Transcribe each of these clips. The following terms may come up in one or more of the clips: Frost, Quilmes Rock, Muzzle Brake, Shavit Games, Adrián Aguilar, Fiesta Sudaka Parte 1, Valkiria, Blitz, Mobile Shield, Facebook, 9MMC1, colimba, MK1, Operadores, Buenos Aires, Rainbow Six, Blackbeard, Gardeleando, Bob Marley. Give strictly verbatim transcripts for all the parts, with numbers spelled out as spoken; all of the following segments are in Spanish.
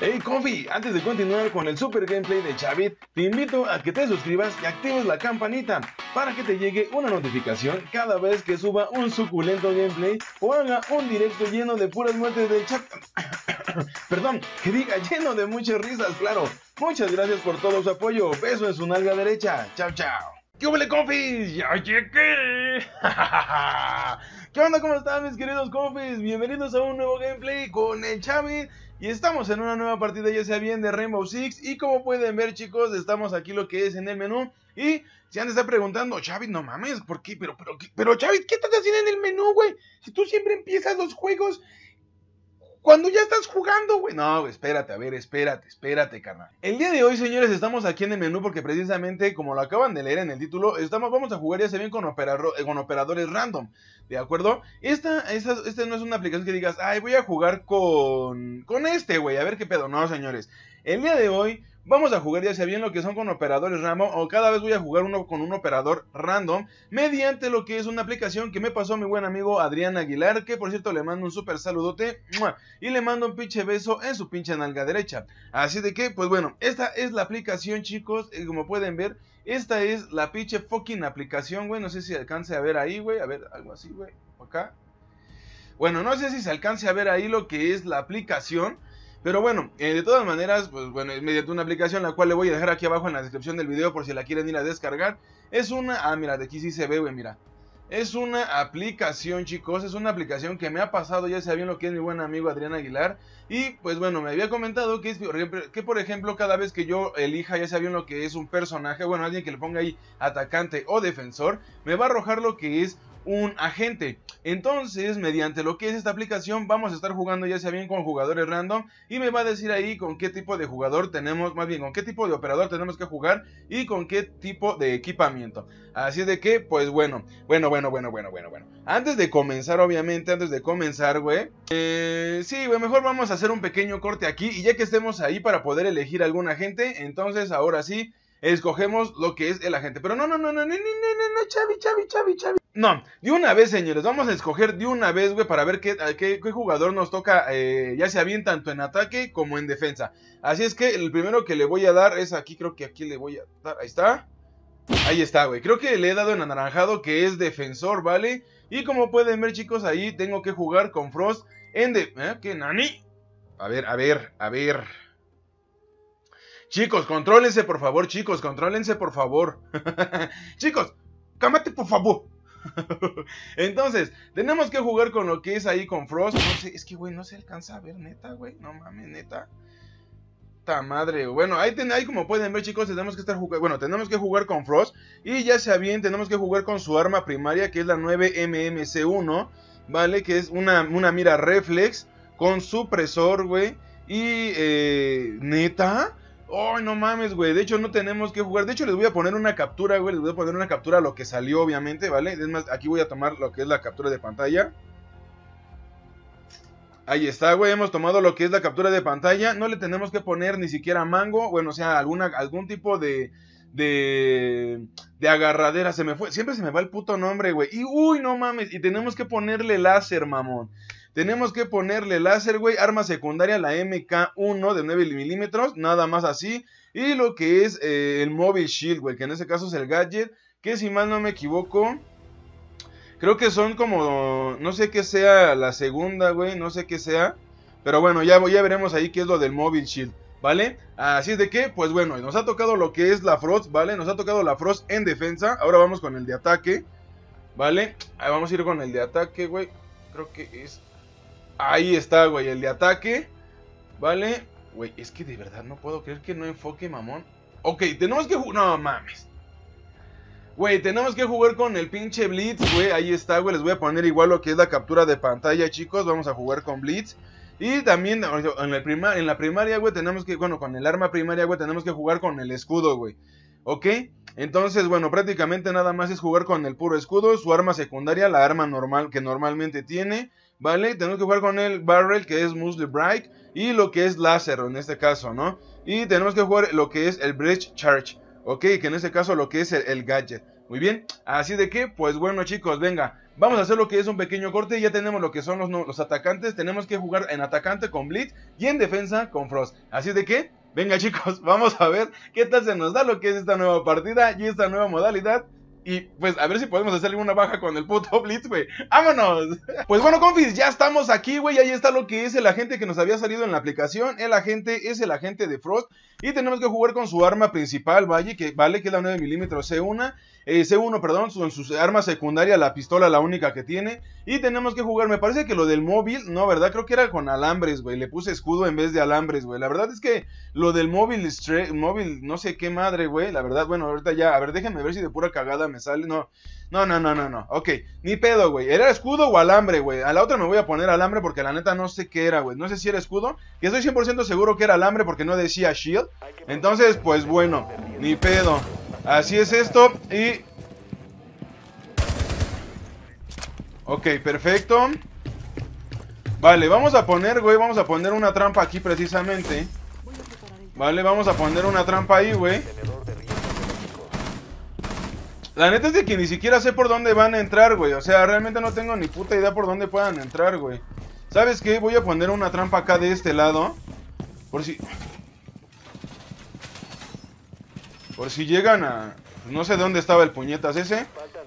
Hey Confi, antes de continuar con el super gameplay de Shavit, te invito a que te suscribas y actives la campanita para que te llegue una notificación cada vez que suba un suculento gameplay o haga un directo lleno de puras muertes del chat. Perdón, que diga lleno de muchas risas, claro. Muchas gracias por todo su apoyo, beso en su nalga derecha, chao chao. ¡Qué huele, confis! ¡Ya llegué! ¿Qué onda? ¿Cómo están mis queridos confis? Bienvenidos a un nuevo gameplay con el Shavit. Y estamos en una nueva partida, ya sea bien de Rainbow Six. Y como pueden ver chicos, estamos aquí lo que es en el menú. Y se han estado preguntando, Shavit, no mames, ¿por qué? Pero, pero, pero Shavit, ¿qué estás haciendo en el menú, güey? Si tú siempre empiezas los juegos cuando ya estás jugando, güey. No, espérate, a ver, espérate, espérate, carnal. El día de hoy, señores, estamos aquí en el menú porque precisamente, como lo acaban de leer en el título, estamos, vamos a jugar ya se bien con, operador, con operadores random, ¿de acuerdo? Esta, esta, esta no es una aplicación que digas, ay, voy a jugar con, con este, güey, a ver qué pedo. No, señores, el día de hoy vamos a jugar ya sea bien lo que son con operadores random, o cada vez voy a jugar uno con un operador random mediante lo que es una aplicación que me pasó mi buen amigo Adrián Aguilar, que por cierto le mando un súper saludote y le mando un pinche beso en su pinche nalga derecha. Así de que, pues bueno, esta es la aplicación chicos, como pueden ver, esta es la pinche fucking aplicación, güey, no sé si alcance a ver ahí, güey, a ver, algo así, güey, acá. Bueno, no sé si se alcance a ver ahí lo que es la aplicación. Pero bueno, eh, de todas maneras, pues bueno, mediante una aplicación la cual le voy a dejar aquí abajo en la descripción del video por si la quieren ir a descargar. Es una, ah mira, de aquí sí se ve, güey, mira. Es una aplicación, chicos, es una aplicación que me ha pasado, ya saben lo que es mi buen amigo Adrián Aguilar. Y pues bueno, me había comentado que, es, que por ejemplo, cada vez que yo elija, ya saben lo que es un personaje, bueno, alguien que le ponga ahí atacante o defensor, me va a arrojar lo que es un agente. Entonces, mediante lo que es esta aplicación, vamos a estar jugando ya sea bien con jugadores random y me va a decir ahí con qué tipo de jugador tenemos, más bien con qué tipo de operador tenemos que jugar y con qué tipo de equipamiento. Así de que, pues bueno, bueno, bueno, bueno, bueno, bueno, bueno. Antes de comenzar, obviamente, antes de comenzar, güey, eh, sí, güey, mejor vamos a hacer un pequeño corte aquí y ya que estemos ahí para poder elegir algún agente, entonces ahora sí escogemos lo que es el agente. Pero no, no, no, no, no, no, no, no, Shavit, Shavit, Shavit, Shavit. No, de una vez señores, vamos a escoger de una vez, güey, para ver qué, qué, qué jugador nos toca, eh, ya sea bien tanto en ataque como en defensa. Así es que el primero que le voy a dar es aquí, creo que aquí le voy a dar, ahí está. Ahí está, güey, creo que le he dado en anaranjado que es defensor, ¿vale? Y como pueden ver chicos, ahí tengo que jugar con Frost en de... ¿Eh? ¿Qué nani? A ver, a ver, a ver. Chicos, contrólense por favor, chicos, contrólense por favor. Chicos, cámate por favor. Entonces, tenemos que jugar con lo que es ahí con Frost. No sé, es que, güey, no se alcanza a ver, neta, güey. No mames, neta. Ta madre. Bueno, ahí, ten, ahí como pueden ver, chicos, tenemos que estar jugando. Bueno, tenemos que jugar con Frost. Y ya sea bien, tenemos que jugar con su arma primaria, que es la nueve M M C uno, ¿vale? Que es una, una mira reflex con supresor, güey. Y, eh, neta. ¡Ay, oh, no mames, güey! De hecho, no tenemos que jugar. De hecho, les voy a poner una captura, güey. Les voy a poner una captura a lo que salió, obviamente, ¿vale? Es más, aquí voy a tomar lo que es la captura de pantalla. Ahí está, güey. Hemos tomado lo que es la captura de pantalla. No le tenemos que poner ni siquiera mango. Bueno, o sea, alguna, algún tipo de... De... De agarradera. Se me fue. Siempre se me va el puto nombre, güey. Y, uy, no mames. Y tenemos que ponerle láser, mamón. Tenemos que ponerle láser, güey, arma secundaria, la M K uno de nueve milímetros, nada más así. Y lo que es eh, el Mobile Shield, güey, que en este caso es el gadget, que si mal no me equivoco, creo que son como, no sé qué sea la segunda, güey, no sé qué sea. Pero bueno, ya, ya veremos ahí qué es lo del Mobile Shield, ¿vale? Así es de que, pues bueno, nos ha tocado lo que es la Frost, ¿vale? Nos ha tocado la Frost en defensa, ahora vamos con el de ataque, ¿vale? Ahí vamos a ir con el de ataque, güey, creo que es... Ahí está, güey, el de ataque, ¿vale? Güey, es que de verdad no puedo creer que no enfoque, mamón. Ok, tenemos que jugar... No, mames. Güey, tenemos que jugar con el pinche Blitz, güey. Ahí está, güey, les voy a poner igual lo que es la captura de pantalla, chicos. Vamos a jugar con Blitz. Y también en la, prima... en la primaria, güey, tenemos que... Bueno, con el arma primaria, güey, tenemos que jugar con el escudo, güey. ¿Ok? Entonces, bueno, prácticamente nada más es jugar con el puro escudo. Su arma secundaria, la arma normal que normalmente tiene... ¿vale? Tenemos que jugar con el barrel, que es Muzzle Brake, y lo que es láser, en este caso, ¿no? Y tenemos que jugar lo que es el Breach Charge, ¿ok? Que en este caso lo que es el, el gadget. Muy bien, así de que, pues bueno chicos, venga, vamos a hacer lo que es un pequeño corte. Ya tenemos lo que son los, los atacantes. Tenemos que jugar en atacante con Blitz y en defensa con Frost. Así de que, venga chicos, vamos a ver qué tal se nos da lo que es esta nueva partida y esta nueva modalidad. Y pues a ver si podemos hacerle una baja con el puto Blitz, güey. ¡Vámonos! Pues bueno, confis, ya estamos aquí, güey. Ahí está lo que es el agente que nos había salido en la aplicación. El agente es el agente de Frost. Y tenemos que jugar con su arma principal, ¿vale? Que, ¿vale? que es la nueve milímetros C uno. Eh, C uno, perdón, su, su arma secundaria, la pistola, la única que tiene. Y tenemos que jugar, me parece que lo del móvil, no, ¿verdad? Creo que era con alambres, güey. Le puse escudo en vez de alambres, güey. La verdad es que lo del móvil, móvil, no sé qué madre, güey. La verdad, bueno, ahorita ya, a ver, déjenme ver si de pura cagada me sale. No, no, no, no, no, no. Ok, ni pedo, güey. ¿Era escudo o alambre, güey? A la otra me voy a poner alambre porque la neta no sé qué era, güey. No sé si era escudo. Que estoy cien por ciento seguro que era alambre porque no decía shield. Entonces, pues bueno, ni pedo. Así es esto y... ok, perfecto. Vale, vamos a poner, güey, vamos a poner una trampa aquí precisamente. Vale, vamos a poner una trampa ahí, güey. La neta es de que ni siquiera sé por dónde van a entrar, güey. O sea, realmente no tengo ni puta idea por dónde puedan entrar, güey. ¿Sabes qué? Voy a poner una trampa acá de este lado. Por si... por si llegan a... no sé dónde estaba el puñetas ese.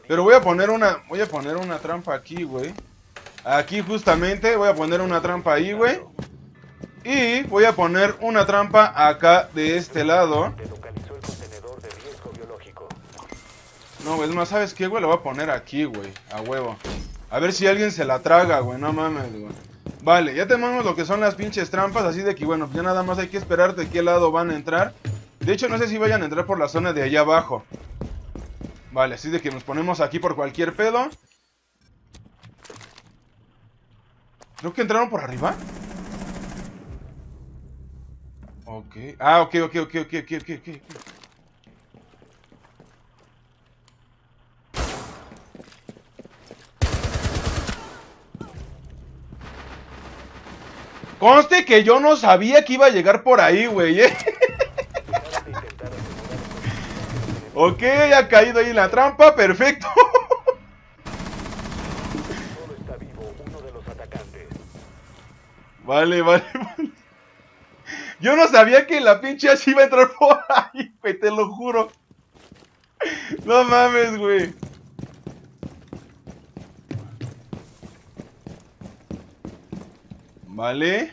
Pero voy a poner una... voy a poner una trampa aquí, güey. Aquí justamente. Voy a poner una trampa ahí, güey. Y voy a poner una trampa acá de este lado. No, güey. Es más, ¿sabes qué, güey? La voy a poner aquí, güey. A huevo. A ver si alguien se la traga, güey. No mames, güey. Vale, ya tenemos lo que son las pinches trampas. Así de que, bueno, ya nada más hay que esperar de qué lado van a entrar. De hecho, no sé si vayan a entrar por la zona de allá abajo. Vale, así de que nos ponemos aquí por cualquier pedo. Creo que entraron por arriba. Ok. Ah, ok, ok, ok, ok, ok, ok. Conste que yo no sabía que iba a llegar por ahí, güey, ¿eh? Ok, ha caído ahí la trampa, perfecto. Todo está vivo, uno de los atacantes. Vale, vale, vale. Yo no sabía que la pinche así iba a entrar por ahí, güey, te lo juro. No mames, güey. Vale.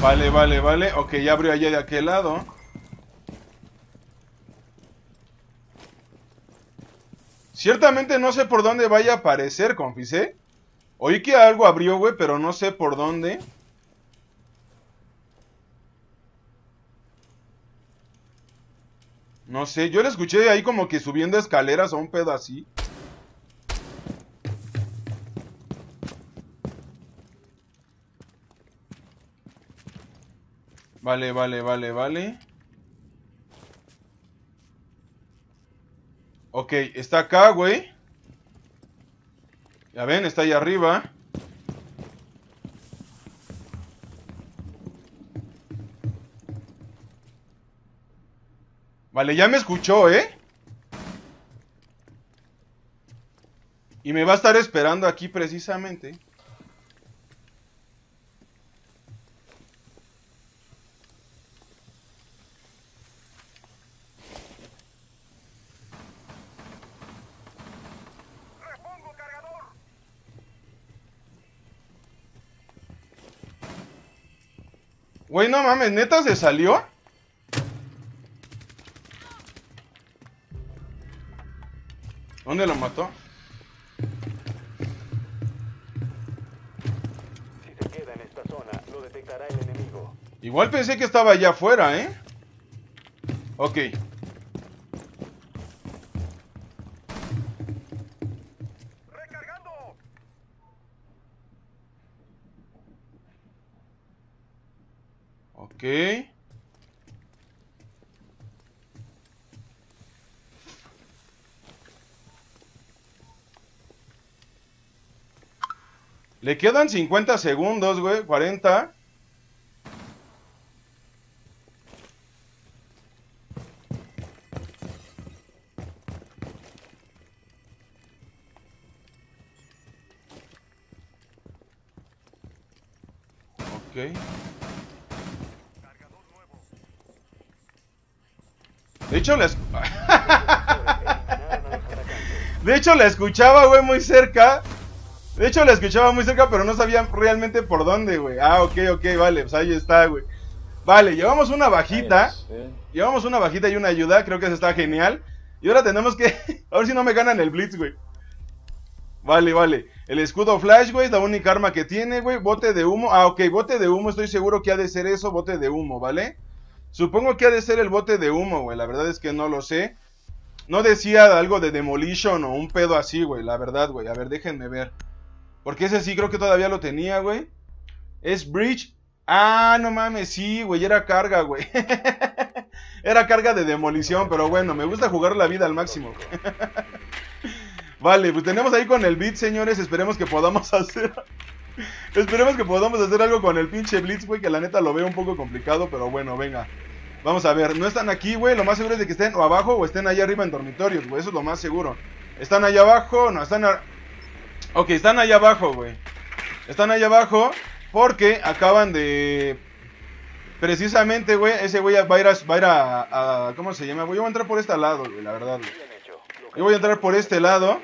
Vale, vale, vale. Ok, ya abrió allá de aquel lado. Ciertamente no sé por dónde vaya a aparecer, confis, ¿eh? Oí que algo abrió, güey, pero no sé por dónde. No sé, yo le escuché ahí como que subiendo escaleras o un pedo así. Vale, vale, vale, vale. Ok, está acá, güey. Ya ven, está ahí arriba. Vale, ya me escuchó, ¿eh? Y me va a estar esperando aquí precisamente. Güey, no mames, ¿neta se salió? ¿Dónde lo mató? Si se queda en esta zona, lo detectará el enemigo. Igual pensé que estaba allá afuera, ¿eh? Ok. Le quedan cincuenta segundos, güey. cuarenta. Ok. De hecho, la... De hecho, la escuchaba, güey, muy cerca. De hecho, la escuchaba muy cerca, pero no sabía realmente por dónde, güey. Ah, ok, ok, vale, pues ahí está, güey. Vale, llevamos una bajita. Llevamos una bajita y una ayuda, creo que eso está genial. Y ahora tenemos que... A ver si no me ganan el Blitz, güey. Vale, vale. El escudo flash, güey, es la única arma que tiene, güey. Bote de humo. Ah, ok, bote de humo, estoy seguro que ha de ser eso, bote de humo, ¿vale? Supongo que ha de ser el bote de humo, güey. La verdad es que no lo sé. No decía algo de demolition o un pedo así, güey. La verdad, güey. A ver, déjenme ver. Porque ese sí creo que todavía lo tenía, güey. Es bridge. Ah, no mames, sí, güey. Era carga, güey. Era carga de demolición, pero bueno. Me gusta jugar la vida al máximo, güey. Vale, pues tenemos ahí con el Blitz, señores. Esperemos que podamos hacer... Esperemos que podamos hacer algo con el pinche Blitz, güey. Que la neta lo veo un poco complicado, pero bueno, venga. Vamos a ver, no están aquí, güey. Lo más seguro es de que estén o abajo o estén allá arriba en dormitorios, güey. Eso es lo más seguro. ¿Están allá abajo? No, están... A... Ok, están allá abajo, güey. Están allá abajo porque acaban de... Precisamente, güey, ese güey va a ir a... Va a ir a, a... ¿Cómo se llama? Güey, yo voy a entrar por este lado, güey, la verdad, güey. Yo voy a entrar por este lado.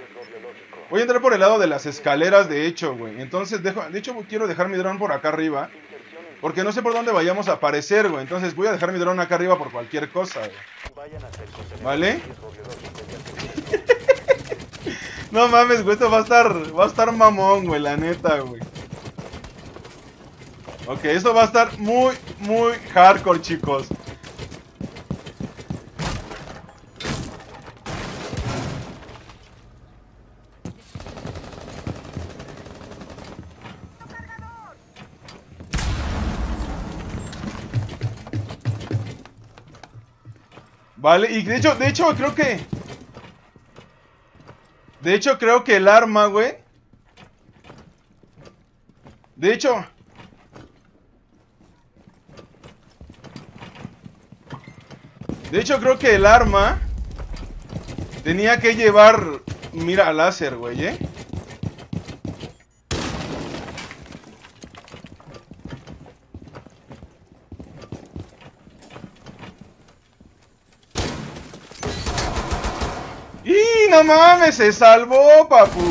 Voy a entrar por el lado de las escaleras, de hecho, güey. Entonces, dejo, de hecho, quiero dejar mi dron por acá arriba. Porque no sé por dónde vayamos a aparecer, güey. Entonces, voy a dejar mi dron acá arriba por cualquier cosa, güey. ¿Vale? No mames, güey. Esto va a estar... Va a estar mamón, güey. La neta, güey. Ok, esto va a estar muy, muy hardcore, chicos. Vale, y de hecho, de hecho creo que... De hecho creo que el arma, güey. De hecho... De hecho creo que el arma... Tenía que llevar... Mira, láser, güey, ¿eh? ¡No mames! ¡Se salvó, papu!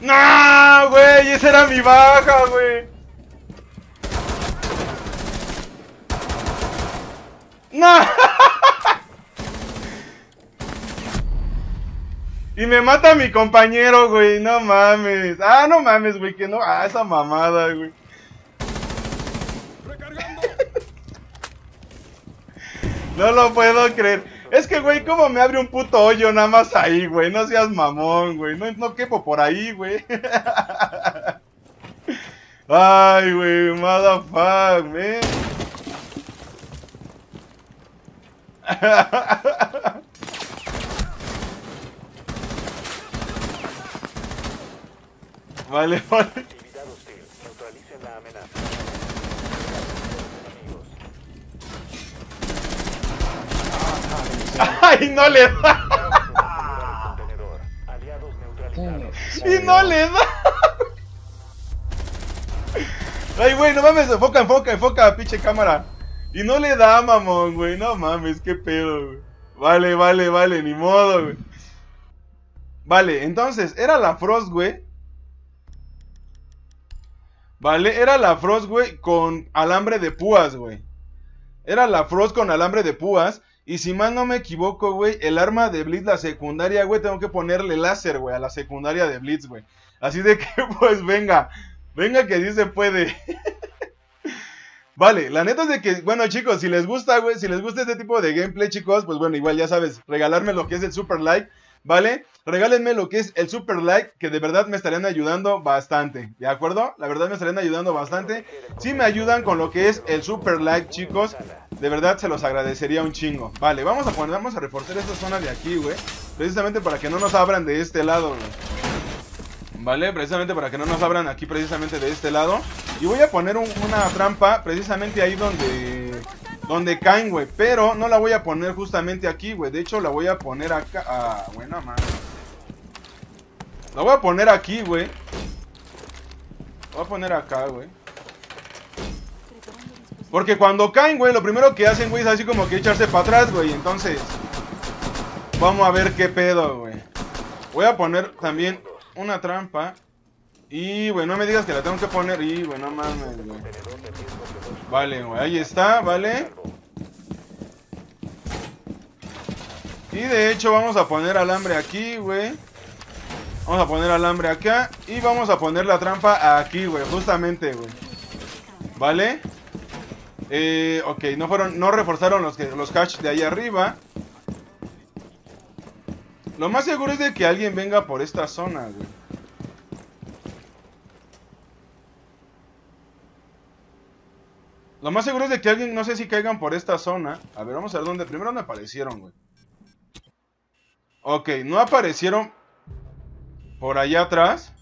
¡No, güey! ¡Esa era mi baja, güey! ¡No! Y me mata a mi compañero, güey. ¡No mames! ¡Ah, no mames, güey! Que no... ¡Ah, esa mamada, güey! No lo puedo creer. Es que, güey, ¿cómo me abre un puto hoyo nada más ahí, güey? No seas mamón, güey. No, no quepo por ahí, güey. Ay, güey, motherfuck, man. Vale, vale. Neutralicen la amenaza. ¡Ay, no le da! ¡Y no le da! ¡Ay, güey, no mames! ¡Enfoca, enfoca, enfoca, pinche cámara! ¡Y no le da, mamón, güey! ¡No mames, qué pedo, güey! Vale, vale, vale, ni modo, güey. Vale, entonces, era la Frost, güey. Vale, era la Frost, güey, con alambre de púas, güey. Era la Frost con alambre de púas. Y si mal no me equivoco, güey, el arma de Blitz, la secundaria, güey, tengo que ponerle láser, güey, a la secundaria de Blitz, güey. Así de que, pues, venga, venga que sí se puede. Vale, la neta es de que, bueno, chicos, si les gusta, güey, si les gusta este tipo de gameplay, chicos, pues, bueno, igual, ya sabes, regalarme lo que es el super like, ¿vale? Regálenme lo que es el super like, que de verdad me estarían ayudando bastante, ¿de acuerdo? La verdad me estarían ayudando bastante. Si me ayudan con lo que es el super like, chicos... De verdad se los agradecería un chingo. Vale, vamos a poner, vamos a reforzar esta zona de aquí, güey. Precisamente para que no nos abran de este lado, güey. Vale, precisamente para que no nos abran aquí, precisamente de este lado. Y voy a poner un, una trampa precisamente ahí donde donde caen, güey. Pero no la voy a poner justamente aquí, güey. De hecho, la voy a poner acá. Ah, buena madre. La voy a poner aquí, güey. Voy a poner acá, güey. Porque cuando caen, güey, lo primero que hacen, güey, es así como que echarse para atrás, güey. Entonces, vamos a ver qué pedo, güey. Voy a poner también una trampa. Y, güey, no me digas que la tengo que poner. Y, güey, no mames, güey. Vale, güey, ahí está, vale. Y de hecho vamos a poner alambre aquí, güey. Vamos a poner alambre acá. Y vamos a poner la trampa aquí, güey, justamente, güey. Vale. Eh, ok, no fueron, no reforzaron los, los caches de ahí arriba. Lo más seguro es de que alguien venga por esta zona, güey. Lo más seguro es de que alguien, no sé si caigan por esta zona. A ver, vamos a ver dónde, primero no aparecieron, güey. Ok, no aparecieron por allá atrás.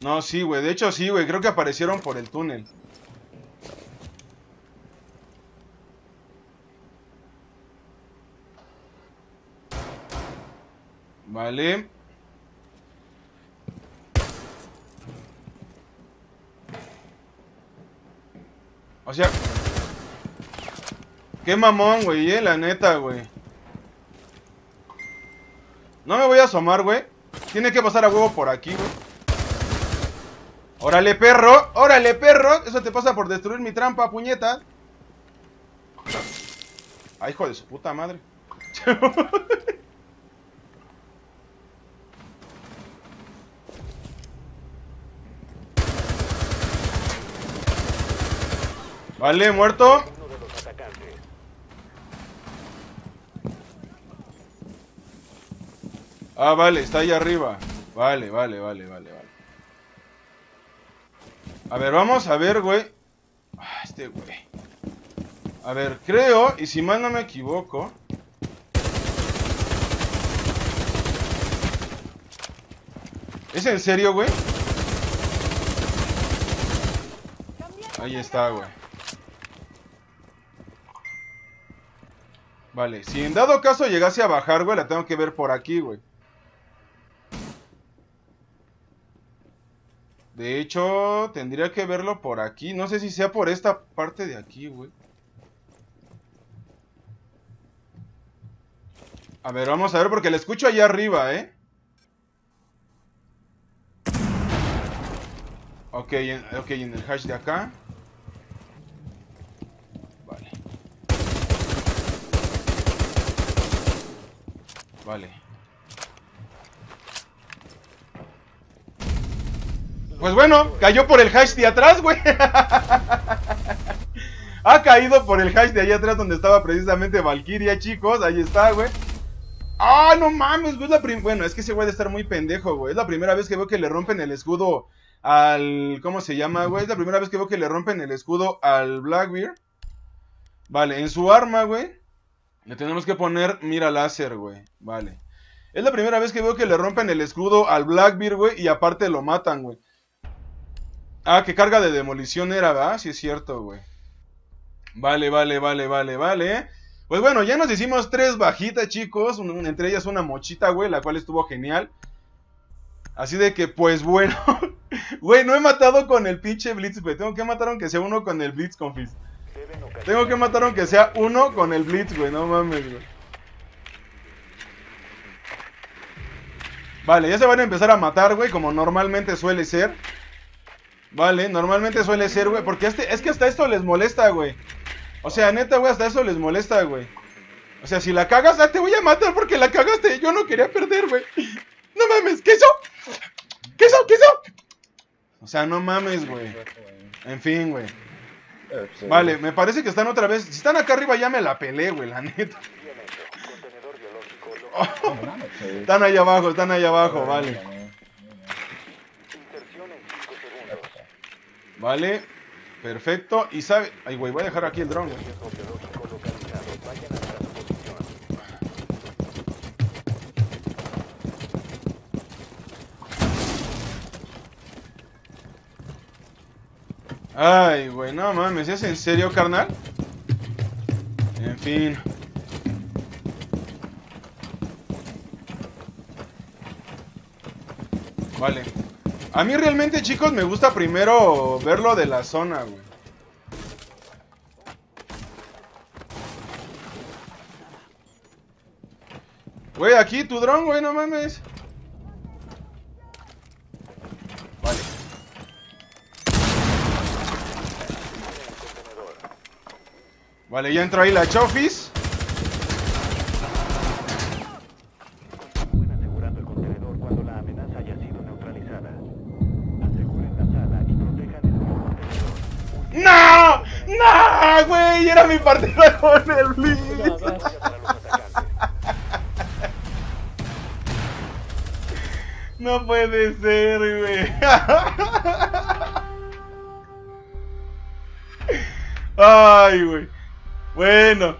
No, sí, güey. De hecho, sí, güey. Creo que aparecieron por el túnel. Vale. O sea... Qué mamón, güey, eh. La neta, güey. No me voy a asomar, güey. Tiene que pasar a huevo por aquí, güey. ¡Órale, perro! ¡Órale, perro! Eso te pasa por destruir mi trampa, puñeta. ¡Ay, hijo de su puta madre! Vale, muerto. Ah, vale, está ahí arriba. Vale, vale, vale, vale, vale. A ver, vamos a ver, güey. Ah, este güey. A ver, creo, y si mal no me equivoco. ¿Es en serio, güey? Ahí está, güey. Vale, si en dado caso llegase a bajar, güey, la tengo que ver por aquí, güey. De hecho, tendría que verlo por aquí. No sé si sea por esta parte de aquí, güey. A ver, vamos a ver, porque le escucho allá arriba, ¿eh? Ok, en, ok, en el hash de acá. Vale. Vale. Pues bueno, cayó por el hash de atrás, güey. Ha caído por el hash de allá atrás donde estaba precisamente Valkiria, chicos. Ahí está, güey. ¡Ah, no mames, güey! Es la prim... Bueno, es que ese güey debe estar muy pendejo, güey. Es la primera vez que veo que le rompen el escudo al... ¿Cómo se llama, güey? Es la primera vez que veo que le rompen el escudo al Blackbeard. Vale, en su arma, güey, le tenemos que poner mira láser, güey. Vale. Es la primera vez que veo que le rompen el escudo al Blackbeard, güey. Y aparte lo matan, güey. Ah, que carga de demolición era, ¿verdad? Sí es cierto, güey. Vale, vale, vale, vale, vale. Pues bueno, ya nos hicimos tres bajitas, chicos. Un, entre ellas una mochita, güey, la cual estuvo genial. Así de que, pues bueno. Güey, no he matado con el pinche Blitz, güey. Tengo que matar aunque sea uno con el Blitz, confis. Tengo que matar aunque sea uno con el Blitz, güey. No mames, güey. Vale, ya se van a empezar a matar, güey, como normalmente suele ser. Vale, normalmente suele ser, güey, porque este, es que hasta esto les molesta, güey. O sea, neta, güey, hasta eso les molesta, güey. O sea, si la cagas, ah, te voy a matar porque la cagaste. Yo no quería perder, güey. No mames, ¿qué eso? ¿Qué eso? ¿Qué eso? O sea, no mames, güey. En fin, güey. Vale, me parece que están otra vez. Si están acá arriba ya me la pelé, güey, la neta. Oh, están ahí abajo, están ahí abajo, vale. Vale, perfecto. Y sabe... Ay, güey, voy a dejar aquí el dron. Ay, güey, no mames, ¿es en serio, carnal? En fin. Vale. A mí realmente, chicos, me gusta primero verlo de la zona, güey. Güey, aquí tu dron, güey, no mames. Vale. Vale, ya entró ahí la Chofis. Güey, era mi partida con el Blitz. No puede ser, güey. Ay, güey. Bueno,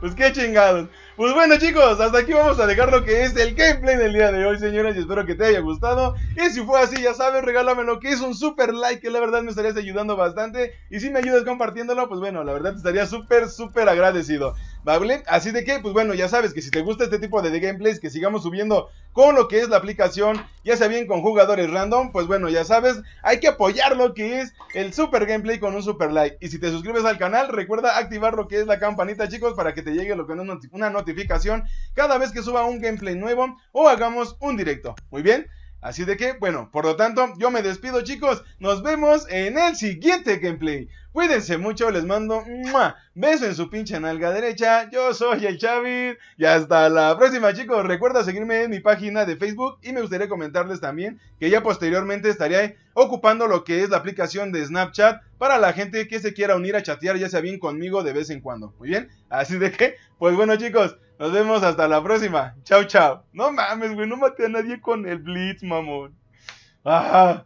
pues qué chingados. Pues bueno, chicos, hasta aquí vamos a dejar lo que es el gameplay del día de hoy, señores. Y espero que te haya gustado. Y si fue así, ya sabes, regálame lo que es un super like, que la verdad me estarías ayudando bastante. Y si me ayudas compartiéndolo, pues bueno, la verdad te estaría súper, súper agradecido, ¿vale? Así de que, pues bueno, ya sabes que si te gusta este tipo de gameplays que sigamos subiendo con lo que es la aplicación, ya sea bien con jugadores random, pues bueno, ya sabes, hay que apoyar lo que es el super gameplay con un super like. Y si te suscribes al canal, recuerda activar lo que es la campanita, chicos, para que te llegue lo que es una notificación cada vez que suba un gameplay nuevo o hagamos un directo, ¿muy bien? Así de que, bueno, por lo tanto, yo me despido, chicos. Nos vemos en el siguiente gameplay. Cuídense mucho, les mando ¡mua! Beso en su pinche nalga derecha. Yo soy el Shavit y hasta la próxima, chicos. Recuerda seguirme en mi página de Facebook y me gustaría comentarles también que ya posteriormente estaré ocupando lo que es la aplicación de Snapchat para la gente que se quiera unir a chatear, ya sea bien conmigo de vez en cuando, ¿muy bien? Así de que, pues bueno, chicos, nos vemos hasta la próxima. Chao, chao. No mames, güey, no maté a nadie con el Blitz, mamón. Ajá.